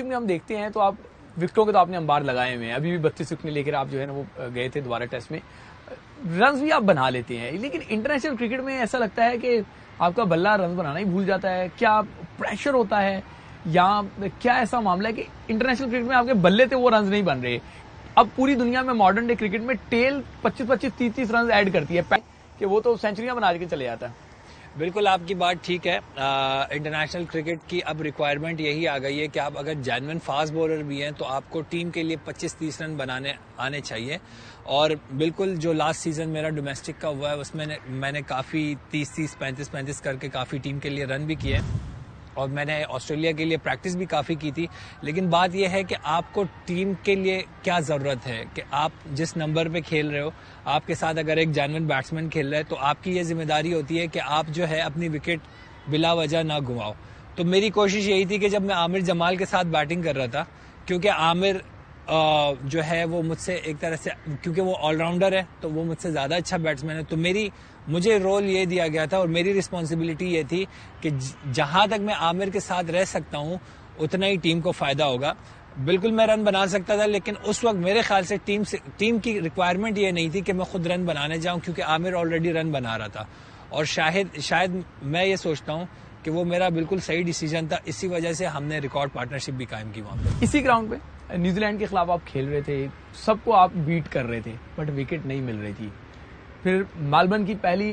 Pitching में हम देखते हैं तो आप विकेटों के तो आपने अंबार लगाए हुए हैं, अभी भी 32 विकेट लेकर आप जो है ना वो गए थे दोबारा टेस्ट में, रन भी आप बना लेते हैं, लेकिन इंटरनेशनल क्रिकेट में ऐसा लगता है कि आपका बल्ला रन बनाना ही भूल जाता है। क्या प्रेशर होता है या क्या ऐसा मामला है कि इंटरनेशनल क्रिकेट में आपके बल्ले थे वो रन नहीं बन रहे? अब पूरी दुनिया में मॉडर्न डे क्रिकेट में टेल 25-25, 30-30 रन ऐड करती है कि वो तो सेंचुरियां बना के चले जाता है। बिल्कुल आपकी बात ठीक है, इंटरनेशनल क्रिकेट की अब रिक्वायरमेंट यही आ गई है कि आप अगर जेन्युइन फास्ट बॉलर भी हैं तो आपको टीम के लिए 25-30 रन बनाने आने चाहिए। और बिल्कुल जो लास्ट सीज़न मेरा डोमेस्टिक का हुआ है उसमें मैंने काफ़ी 30-30, 35-35 करके काफ़ी टीम के लिए रन भी किए हैं और मैंने ऑस्ट्रेलिया के लिए प्रैक्टिस भी काफ़ी की थी। लेकिन बात यह है कि आपको टीम के लिए क्या ज़रूरत है कि आप जिस नंबर पे खेल रहे हो, आपके साथ अगर एक जेन्युइन बैट्समैन खेल रहा है तो आपकी ये जिम्मेदारी होती है कि आप जो है अपनी विकेट बिला वजह ना घुमाओ। तो मेरी कोशिश यही थी कि जब मैं आमिर जमाल के साथ बैटिंग कर रहा था, क्योंकि आमिर जो है वो मुझसे एक तरह से, क्योंकि वो ऑलराउंडर है तो वो मुझसे ज़्यादा अच्छा बैट्समैन है, तो मुझे रोल ये दिया गया था और मेरी रिस्पॉन्सिबिलिटी ये थी कि जहाँ तक मैं आमिर के साथ रह सकता हूँ उतना ही टीम को फ़ायदा होगा। बिल्कुल मैं रन बना सकता था, लेकिन उस वक्त मेरे ख्याल से टीम की रिक्वायरमेंट ये नहीं थी कि मैं खुद रन बनाने जाऊँ, क्योंकि आमिर ऑलरेडी रन बना रहा था। और शायद मैं ये सोचता हूँ कि वो मेरा बिल्कुल सही डिसीजन था, इसी वजह से हमने रिकॉर्ड पार्टनरशिप भी कायम की। वहाँ पर इसी ग्राउंड पे न्यूजीलैंड के खिलाफ आप खेल रहे थे, सबको आप बीट कर रहे थे बट विकेट नहीं मिल रही थी। फिर मालबन की पहली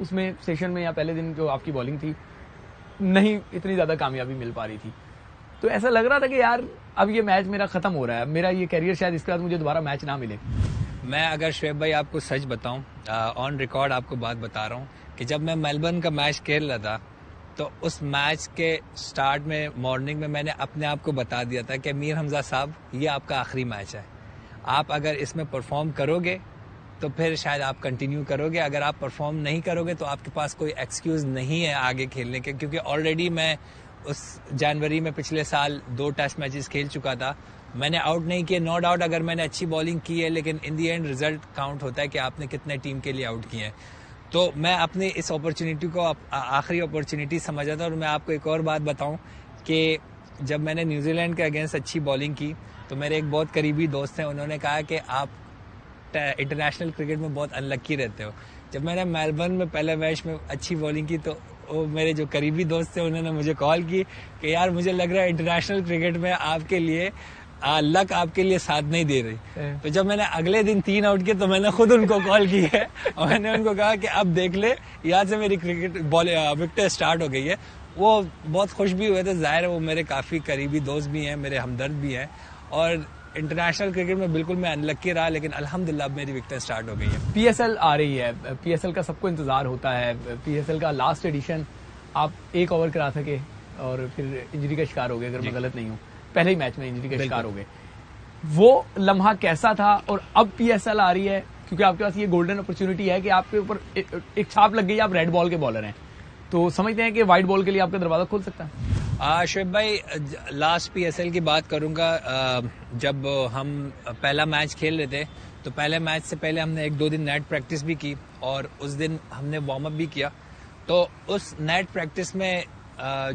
उसमें सेशन में या पहले दिन जो आपकी बॉलिंग थी नहीं इतनी ज़्यादा कामयाबी मिल पा रही थी, तो ऐसा लग रहा था कि यार अब ये मैच मेरा ख़त्म हो रहा है, मेरा ये करियर शायद इसके बाद मुझे दोबारा मैच ना मिले। मैं अगर शुएब भाई आपको सच बताऊँ, ऑन रिकॉर्ड आपको बात बता रहा हूँ कि जब मैं मेलबर्न का मैच खेल रहा था तो उस मैच के स्टार्ट में मॉर्निंग में मैंने अपने आप को बता दिया था कि मीर हमज़ा साहब ये आपका आखिरी मैच है, आप अगर इसमें परफॉर्म करोगे तो फिर शायद आप कंटिन्यू करोगे, अगर आप परफॉर्म नहीं करोगे तो आपके पास कोई एक्सक्यूज़ नहीं है आगे खेलने के। क्योंकि ऑलरेडी मैं उस जनवरी में पिछले साल 2 टेस्ट मैचेस खेल चुका था, मैंने आउट नहीं किए। नो डाउट अगर मैंने अच्छी बॉलिंग की है, लेकिन in the end result count होता है कि आपने कितने टीम के लिए आउट किए हैं। तो मैं अपने इस अपॉर्चुनिटी को आखिरी अपॉर्चुनिटी समझा था। और मैं आपको एक और बात बताऊं कि जब मैंने न्यूजीलैंड के अगेंस्ट अच्छी बॉलिंग की तो मेरे एक बहुत करीबी दोस्त हैं, उन्होंने कहा कि आप इंटरनेशनल क्रिकेट में बहुत अनलक्की रहते हो। जब मैंने मेलबर्न में पहले मैच में अच्छी बॉलिंग की तो वो मेरे जो करीबी दोस्त थे उन्होंने मुझे कॉल की कि यार मुझे लग रहा है इंटरनेशनल क्रिकेट में आपके लिए लक आपके लिए साथ नहीं दे रही। तो जब मैंने अगले दिन 3 आउट किए तो मैंने खुद उनको कॉल की है और मैंने उनको कहा कि अब देख ले, यहाँ से मेरी क्रिकेट विकेट स्टार्ट हो गई है। वो बहुत खुश भी हुए थे, जाहिर है वो मेरे काफ़ी करीबी दोस्त भी हैं, मेरे हमदर्द भी हैं। और इंटरनेशनल क्रिकेट में बिल्कुल मैं अनलक्की रहा, लेकिन अल्हम्दुलिल्लाह मेरी विकेट स्टार्ट हो गई है। PSL आ रही है, PSL का सबको इंतज़ार होता है। PSL का लास्ट एडिशन आप 1 ओवर करा सके और फिर इंजरी का शिकार हो गया, अगर मैं गलत नहीं हूँ, पहले ही मैच में इंजरी का शिकार हो गए। वो लम्हा कैसा था और अब PSL आ रही है, क्योंकि आपके पास ये गोल्डन अपॉर्चुनिटी है कि आपके ऊपर एक छाप लग गई, आप रेड बॉल के बॉलर हैं, तो समझते हैं कि वाइट बॉल के लिए आपका दरवाजा खोल सकता है। शुएब भाई, लास्ट PSL की बात करूंगा। जब हम पहला मैच खेल रहे थे तो पहले मैच से पहले हमने 1-2 दिन नेट प्रैक्टिस भी की और उस दिन हमने वार्म अप भी किया। तो उस नेट प्रैक्टिस में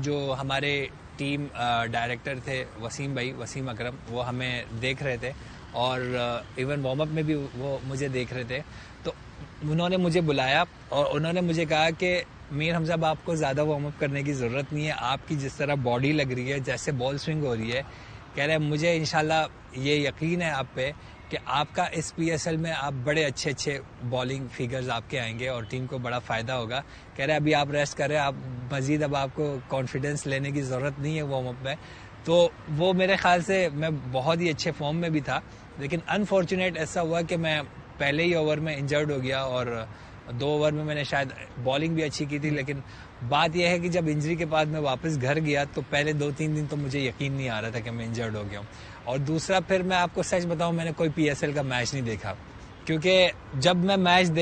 जो हमारे टीम डायरेक्टर थे वसीम भाई, वसीम अकरम, वो हमें देख रहे थे और इवन वार्म अप में भी वो मुझे देख रहे थे। तो उन्होंने मुझे बुलाया और उन्होंने मुझे कहा कि मीर हमज़ा, आपको ज़्यादा वार्म अप करने की ज़रूरत नहीं है, आपकी जिस तरह बॉडी लग रही है, जैसे बॉल स्विंग हो रही है, कह रहे हैं मुझे इंशाल्लाह ये यकीन है आप पे कि आपका इस PSL में आप बड़े अच्छे बॉलिंग फिगर्स आपके आएंगे और टीम को बड़ा फ़ायदा होगा। कह रहे हैं अभी आप रेस्ट करें, आप मज़ीद अब आपको कॉन्फिडेंस लेने की ज़रूरत नहीं है वार्म अप में। तो वो मेरे ख़्याल से मैं बहुत ही अच्छे फॉर्म में भी था, लेकिन अनफॉर्चुनेट ऐसा हुआ कि मैं पहले ही ओवर में इंजर्ड हो गया और 2 ओवर में मैंने शायद बॉलिंग भी अच्छी की थी। लेकिन बात यह है कि जब इंजरी के बाद मैं वापस घर गया तो पहले 2-3 दिन तो मुझे यकीन नहीं आ रहा था कि मैं इंजर्ड हो गया हूँ। और दूसरा, फिर मैं आपको सच बताऊँ, मैंने कोई PSL का मैच नहीं देखा, क्योंकि जब मैं मैच देख